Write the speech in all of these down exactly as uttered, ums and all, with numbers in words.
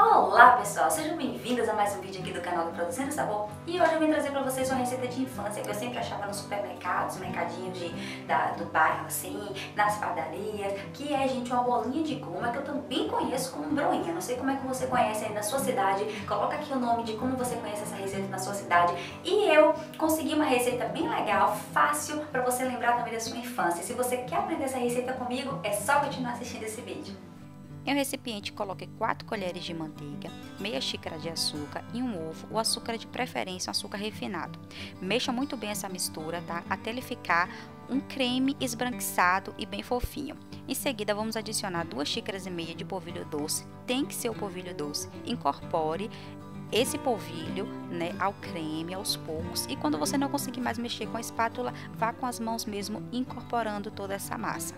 Olá pessoal, sejam bem-vindas a mais um vídeo aqui do canal do Produzindo Sabor. E hoje eu vim trazer pra vocês uma receita de infância que eu sempre achava nos supermercados, mercadinhos de, da, do bairro assim, nas padarias, que é, gente, uma bolinha de goma que eu também conheço como broinha. Não sei como é que você conhece aí na sua cidade, coloca aqui o nome de como você conhece essa receita na sua cidade. E eu consegui uma receita bem legal, fácil, pra você lembrar também da sua infância. Se você quer aprender essa receita comigo, é só continuar assistindo esse vídeo. Em um recipiente, coloque quatro colheres de manteiga, meia xícara de açúcar e um ovo, o açúcar de preferência, um açúcar refinado. Mexa muito bem essa mistura, tá? Até ele ficar um creme esbranquiçado e bem fofinho. Em seguida, vamos adicionar duas xícaras e meia de polvilho doce, tem que ser o polvilho doce. Incorpore esse polvilho, né, ao creme aos poucos, e quando você não conseguir mais mexer com a espátula, vá com as mãos mesmo incorporando toda essa massa.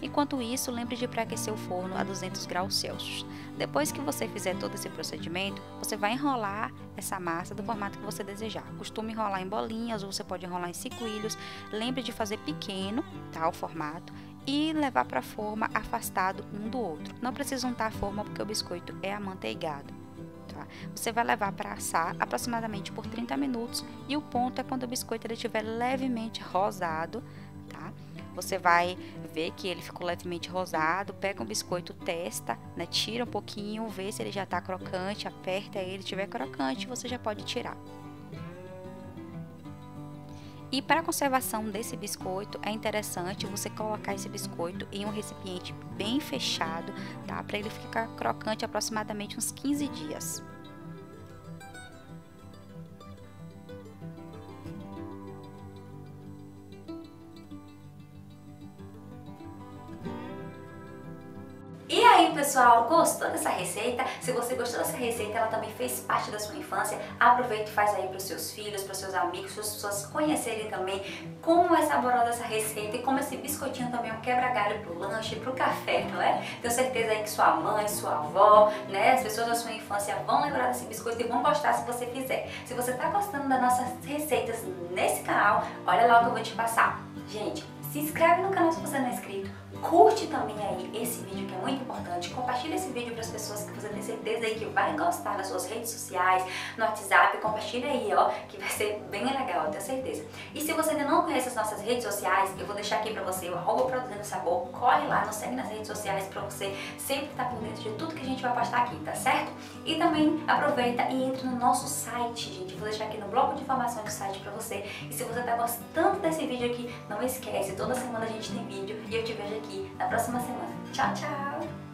Enquanto isso, lembre de pré-aquecer o forno a duzentos graus Celsius. Depois que você fizer todo esse procedimento, você vai enrolar essa massa do formato que você desejar. Costuma enrolar em bolinhas ou você pode enrolar em ciclilhos. Lembre de fazer pequeno, tá, o formato, e levar para a forma afastado um do outro. Não precisa untar a forma porque o biscoito é amanteigado. Tá? Você vai levar para assar aproximadamente por trinta minutos, e o ponto é quando o biscoito ele estiver levemente rosado, tá? Você vai ver que ele ficou levemente rosado, pega um biscoito, testa, né, tira um pouquinho, vê se ele já tá crocante, aperta ele, se tiver crocante, você já pode tirar. E para a conservação desse biscoito, é interessante você colocar esse biscoito em um recipiente bem fechado, tá? Para ele ficar crocante aproximadamente uns quinze dias. Pessoal, gostou dessa receita? Se você gostou dessa receita, ela também fez parte da sua infância, aproveita e faz aí para os seus filhos, para os seus amigos, para as pessoas conhecerem também como é saborosa essa receita e como esse biscoitinho também é um quebra-galho para o lanche, para o café, não é? Tenho certeza aí que sua mãe, sua avó, né, as pessoas da sua infância vão lembrar desse biscoito e vão gostar se você fizer. Se você está gostando das nossas receitas nesse canal, olha lá o que eu vou te passar. Gente, se inscreve no canal se você não é inscrito, curte também aí esse vídeo que é muito importante, compartilha esse vídeo para as pessoas que você tem certeza aí que vai gostar, nas suas redes sociais, no WhatsApp, compartilha aí, ó, que vai ser bem legal, eu tenho certeza. E se você ainda não conhece as nossas redes sociais, eu vou deixar aqui para você o arroba Produzindo Sabor, corre lá, nos segue nas redes sociais para você sempre estar por dentro de tudo que a gente vai postar aqui, tá certo? E também aproveita e entra no nosso site, gente, eu vou deixar aqui no bloco de informações do site para você. E se você tá gostando desse vídeo aqui, não esquece, toda semana a gente tem vídeo e eu te vejo aqui na próxima semana. Tchau, tchau!